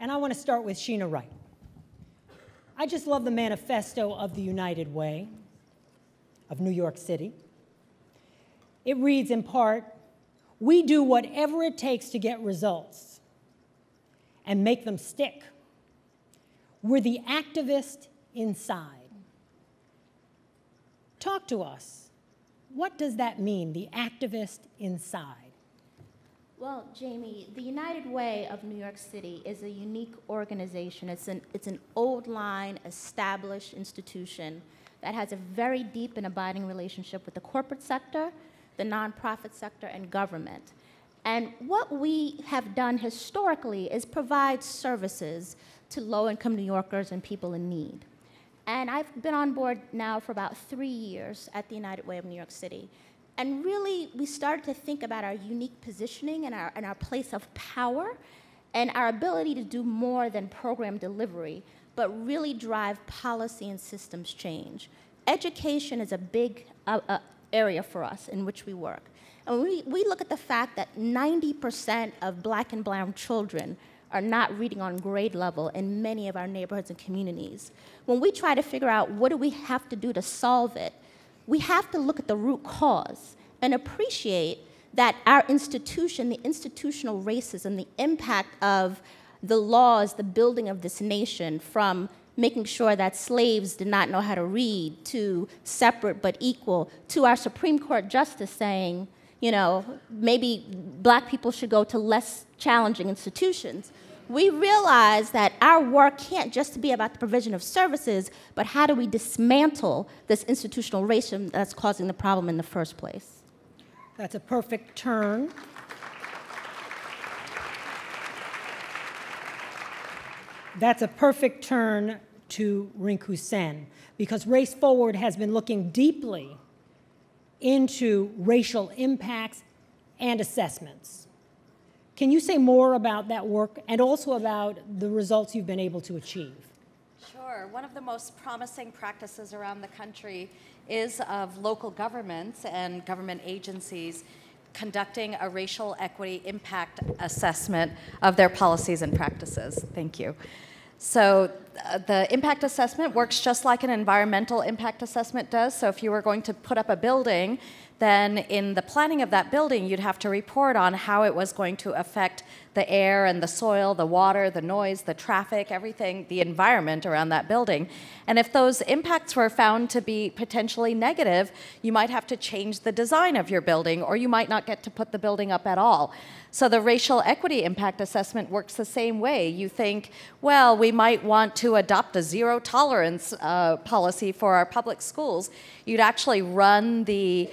And I want to start with Sheena Wright. I just love the manifesto of the United Way of New York City. It reads in part, "We do whatever it takes to get results and make them stick. We're the activist inside." Talk to us. What does that mean, the activist inside? Well, Jamie, the United Way of New York City is a unique organization. It's an old-line, established institution that has a very deep and abiding relationship with the corporate sector, the nonprofit sector, and government. And what we have done historically is provide services to low-income New Yorkers and people in need. And I've been on board now for about 3 years at the United Way of New York City. And really, we started to think about our unique positioning and our place of power and our ability to do more than program delivery, but really drive policy and systems change. Education is a big area for us in which we work. And we look at the fact that 90% of black and brown children are not reading on grade level in many of our neighborhoods and communities. When we try to figure out what do we have to do to solve it, we have to look at the root cause and appreciate that our institution, the institutional racism, the impact of the laws, the building of this nation, from making sure that slaves did not know how to read, to separate but equal, to our Supreme Court justice saying, you know, maybe black people should go to less challenging institutions. We realize that our work can't just be about the provision of services, but how do we dismantle this institutional racism that's causing the problem in the first place? That's a perfect turn. That's a perfect turn to Rinku Sen, because Race Forward has been looking deeply into racial impacts and assessments. Can you say more about that work and also about the results you've been able to achieve? Sure. One of the most promising practices around the country is of local governments and government agencies conducting a racial equity impact assessment of their policies and practices. Thank you. So the impact assessment works just like an environmental impact assessment does. So if you were going to put up a building, then in the planning of that building, you'd have to report on how it was going to affect the air and the soil, the water, the noise, the traffic, everything, the environment around that building. And if those impacts were found to be potentially negative, you might have to change the design of your building, or you might not get to put the building up at all. So the racial equity impact assessment works the same way. You think, well, we might want to adopt a zero tolerance policy for our public schools. You'd actually run the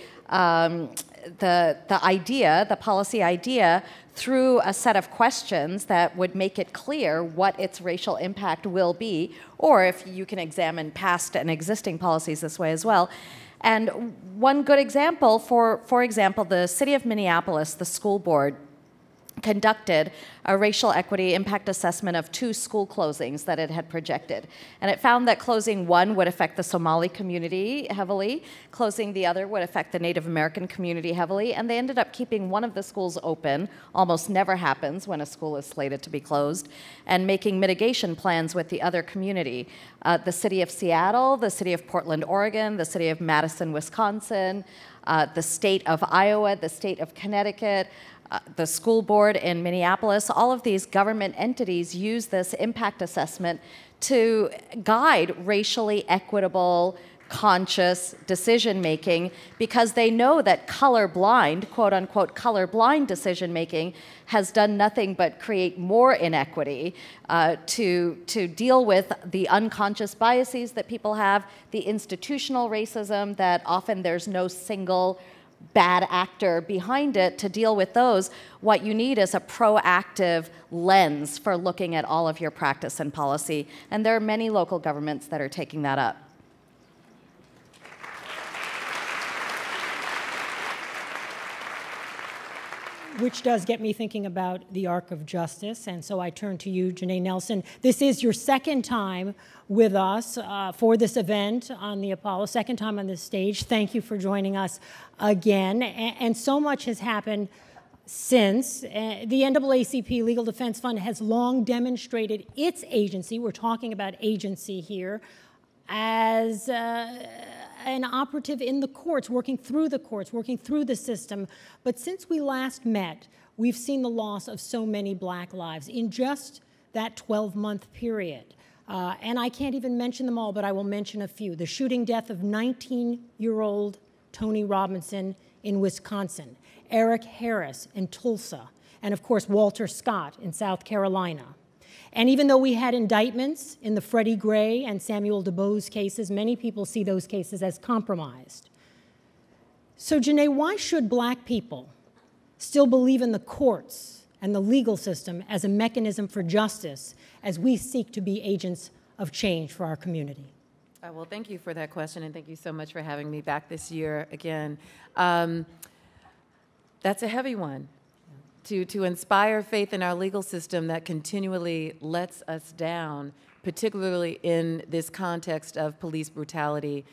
policy idea through a set of questions that would make it clear what its racial impact will be, or if you can examine past and existing policies this way as well. And one good example, for example, the city of Minneapolis, the school board, conducted a racial equity impact assessment of 2 school closings that it had projected. And it found that closing 1 would affect the Somali community heavily, closing the other would affect the Native American community heavily, and they ended up keeping 1 of the schools open, almost never happens when a school is slated to be closed, and making mitigation plans with the other community. The city of Seattle, the city of Portland, Oregon, the city of Madison, Wisconsin, the state of Iowa, the state of Connecticut, the school board in Minneapolis, all of these government entities use this impact assessment to guide racially equitable, conscious decision-making, because they know that colorblind, quote-unquote colorblind decision-making has done nothing but create more inequity to deal with the unconscious biases that people have, the institutional racism that often there's no single bad actor behind it. To deal with those, what you need is a proactive lens for looking at all of your practice and policy. And there are many local governments that are taking that up. Which does get me thinking about the arc of justice. And so I turn to you, Janai Nelson. This is your second time with us for this event on the Apollo, second time on this stage. Thank you for joining us again. And so much has happened Since the NAACP Legal Defense Fund has long demonstrated its agency, we're talking about agency here, as an operative in the courts, working through the courts, working through the system. But since we last met, we've seen the loss of so many black lives in just that 12-month period. And I can't even mention them all, but I will mention a few. The shooting death of 19-year-old Tony Robinson in Wisconsin, Eric Harris in Tulsa, and of course Walter Scott in South Carolina. And even though we had indictments in the Freddie Gray and Samuel DuBose cases, many people see those cases as compromised. So Janai, why should black people still believe in the courts and the legal system as a mechanism for justice as we seek to be agents of change for our community? Well, thank you for that question, and thank you so much for having me back this year again. That's a heavy one, to inspire faith in our legal system that continually lets us down, particularly in this context of police brutality,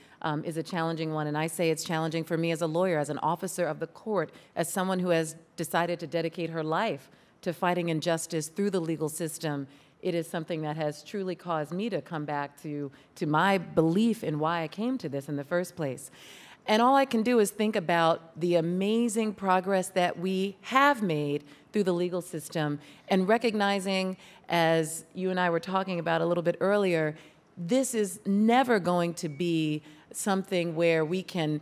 is a challenging one. And I say it's challenging for me as a lawyer, as an officer of the court, as someone who has decided to dedicate her life to fighting injustice through the legal system. It is something that has truly caused me to come back to my belief in why I came to this in the first place. And all I can do is think about the amazing progress that we have made through the legal system and recognizing, as you and I were talking about a little bit earlier, this is never going to be something where we can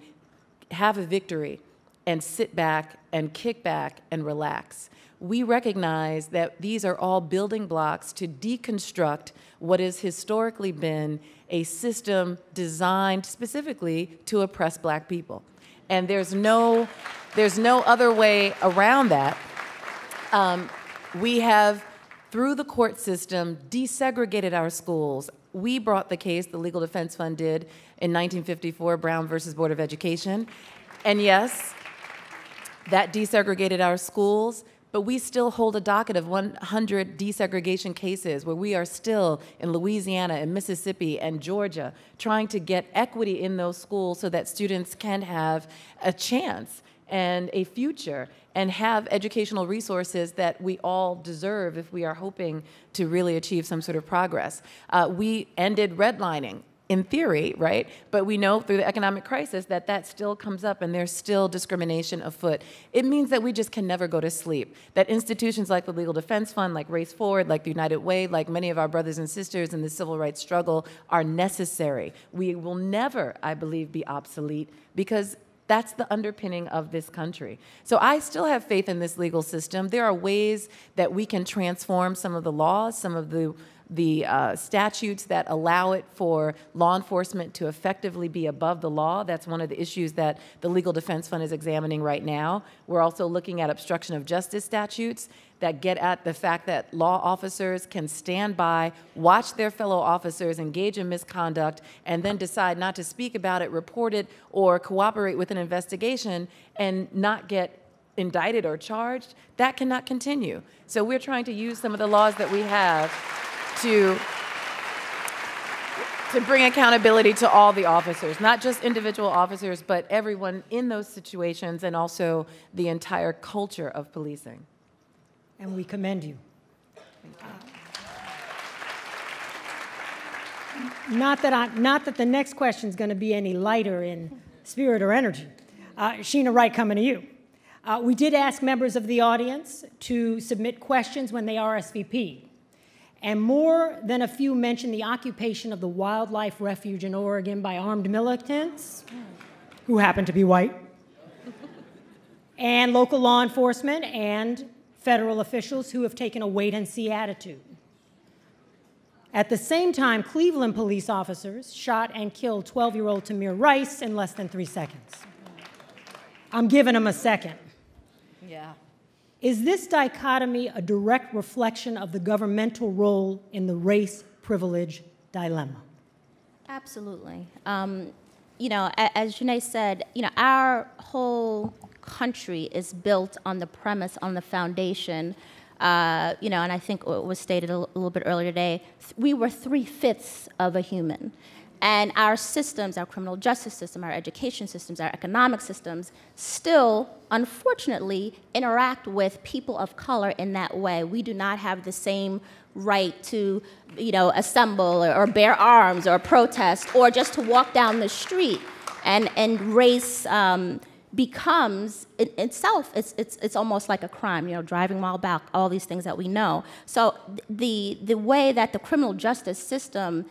have a victory and sit back and kick back and relax. We recognize that these are all building blocks to deconstruct what has historically been a system designed specifically to oppress black people. And there's no other way around that. We have, through the court system, desegregated our schools. We brought the case, the Legal Defense Fund did, in 1954, Brown versus Board of Education. And yes, that desegregated our schools. But we still hold a docket of 100 desegregation cases where we are still in Louisiana and Mississippi and Georgia trying to get equity in those schools so that students can have a chance and a future and have educational resources that we all deserve if we are hoping to really achieve some sort of progress. We ended redlining. In theory, right? But we know through the economic crisis that that still comes up and there's still discrimination afoot. It means that we just can never go to sleep. That institutions like the Legal Defense Fund, like Race Forward, like the United Way, like many of our brothers and sisters in the civil rights struggle are necessary. We will never, I believe, be obsolete because that's the underpinning of this country. So I still have faith in this legal system. There are ways that we can transform some of the laws, some of the statutes that allow it for law enforcement to effectively be above the law. That's one of the issues that the Legal Defense Fund is examining right now. We're also looking at obstruction of justice statutes that get at the fact that law officers can stand by, watch their fellow officers engage in misconduct, and then decide not to speak about it, report it, or cooperate with an investigation and not get indicted or charged. That cannot continue. So we're trying to use some of the laws that we have to bring accountability to all the officers, not just individual officers, but everyone in those situations and also the entire culture of policing. And we commend you. Thank you. Not that the next question is going to be any lighter in spirit or energy. Sheena Wright, coming to you. We did ask members of the audience to submit questions when they RSVP'd. And more than a few mentioned the occupation of the wildlife refuge in Oregon by armed militants, who happen to be white, and local law enforcement and federal officials who have taken a wait-and-see attitude. At the same time, Cleveland police officers shot and killed 12-year-old Tamir Rice in less than 3 seconds. I'm giving him a second. Yeah. Is this dichotomy a direct reflection of the governmental role in the race privilege dilemma? Absolutely. You know, as Janai said, you know, our whole country is built on the premise, on the foundation, you know, and I think it was stated a little bit earlier today, we were 3/5 of a human. And our systems, our criminal justice system, our education systems, our economic systems still, unfortunately, interact with people of color in that way. We do not have the same right to, you know, assemble or bear arms or protest or just to walk down the street. And race becomes, it's almost like a crime, you know, driving while back, all these things that we know. So the way that the criminal justice system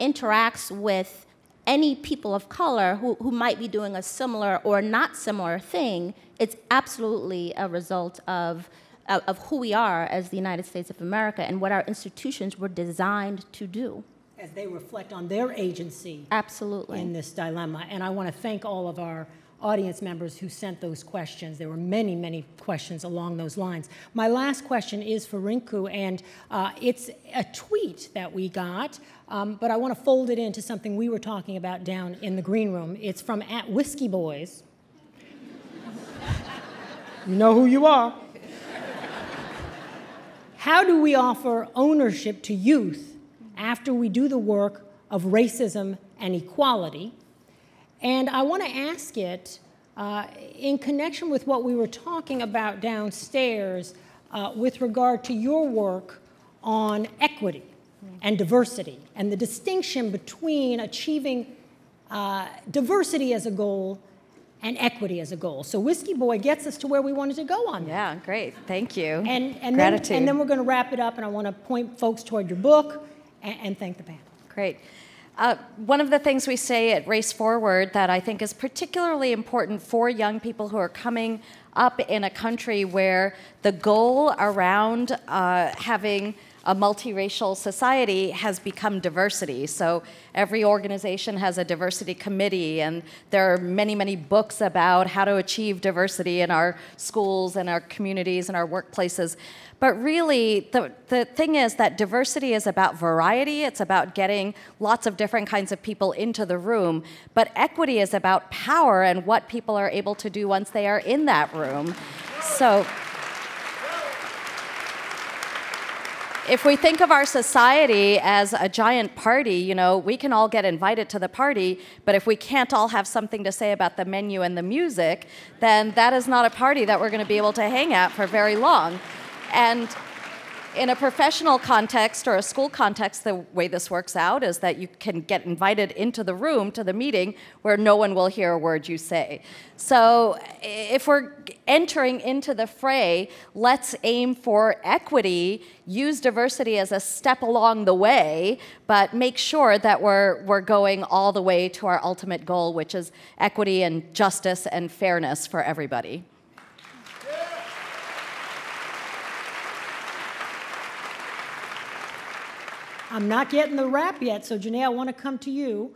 interacts with any people of color who might be doing a similar or not similar thing, it's absolutely a result of who we are as the United States of America and what our institutions were designed to do. As they reflect on their agency absolutely. In this dilemma. And I want to thank all of our audience members who sent those questions. There were many, many questions along those lines. My last question is for Rinku, and it's a tweet that we got, but I want to fold it into something we were talking about down in the green room. It's from @WhiskeyBoys. You know who you are. How do we offer ownership to youth after we do the work of racism and equality? And I want to ask it in connection with what we were talking about downstairs with regard to your work on equity and diversity and the distinction between achieving diversity as a goal and equity as a goal. So WhiskeyBoy gets us to where we wanted to go on that. Yeah, great. Thank you. And gratitude. Then we're going to wrap it up, and I want to point folks toward your book and thank the panel. Great. One of the things we say at Race Forward that I think is particularly important for young people who are coming up in a country where the goal around having a multiracial society has become diversity. So every organization has a diversity committee, and there are many, many books about how to achieve diversity in our schools and our communities and our workplaces. But really, the thing is that diversity is about variety. It's about getting lots of different kinds of people into the room. But equity is about power and what people are able to do once they are in that room. So if we think of our society as a giant party, you know, we can all get invited to the party, but if we can't all have something to say about the menu and the music, then that is not a party that we're going to be able to hang at for very long. And in a professional context or a school context, the way this works out is that you can get invited into the room to the meeting where no one will hear a word you say. So if we're entering into the fray, let's aim for equity, use diversity as a step along the way, but make sure that we're going all the way to our ultimate goal, which is equity and justice and fairness for everybody. I'm not getting the wrap yet, so Janai, I want to come to you.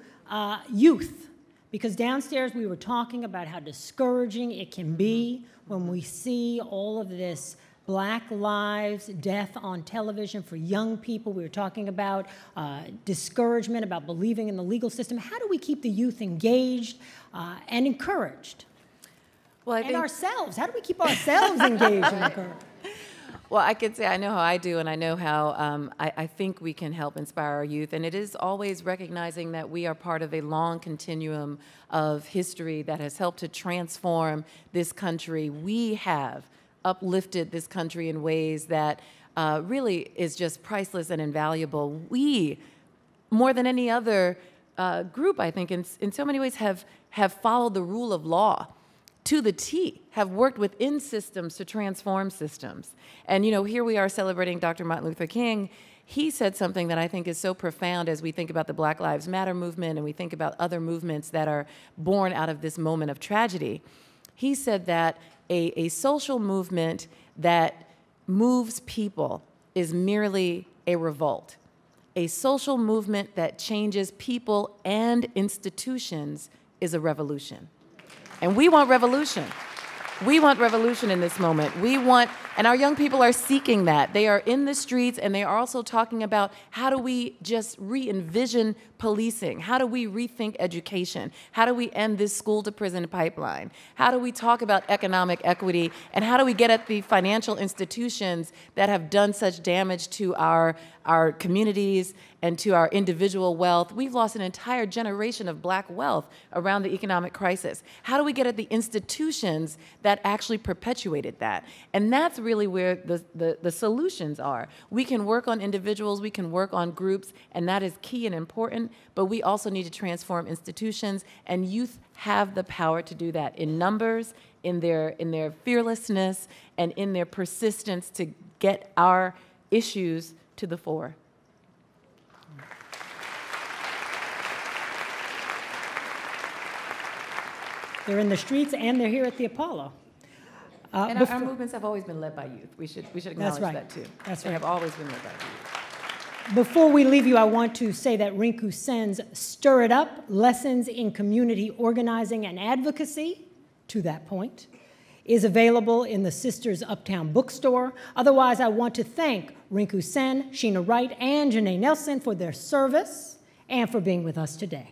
Youth, because downstairs we were talking about how discouraging it can be when we see all of this Black lives, death on television for young people. We were talking about discouragement, about believing in the legal system. How do we keep the youth engaged and encouraged? Well, I think ourselves, how do we keep ourselves engaged and encouraged? Well, I could say I know how I do, and I know how I think we can help inspire our youth. And it is always recognizing that we are part of a long continuum of history that has helped to transform this country. We have uplifted this country in ways that really is just priceless and invaluable. We, more than any other group, I think, in so many ways, have followed the rule of law to the T, have worked within systems to transform systems. And you know, here we are celebrating Dr. Martin Luther King. He said something that I think is so profound as we think about the Black Lives Matter movement and we think about other movements that are born out of this moment of tragedy. He said that a social movement that moves people is merely a revolt. A social movement that changes people and institutions is a revolution. And we want revolution. We want revolution in this moment. We want, and our young people are seeking that. They are in the streets, and they are also talking about how do we just re-envision policing? How do we rethink education? How do we end this school-to-prison pipeline? How do we talk about economic equity? And how do we get at the financial institutions that have done such damage to our communities and to our individual wealth? We've lost an entire generation of black wealth around the economic crisis. How do we get at the institutions that actually perpetuated that? And that's really where the solutions are. We can work on individuals, we can work on groups, and that is key and important, but we also need to transform institutions, and youth have the power to do that in numbers, in their fearlessness, and in their persistence to get our issues to the fore. They're in the streets and they're here at the Apollo. And our movements have always been led by youth. We should acknowledge that too. That's right. They have always been led by youth. Before we leave you, I want to say that Rinku Sen's Stir It Up, Lessons in Community Organizing and Advocacy, to that point, is available in the Sisters Uptown Bookstore. Otherwise, I want to thank Rinku Sen, Sheena Wright, and Janai Nelson for their service and for being with us today.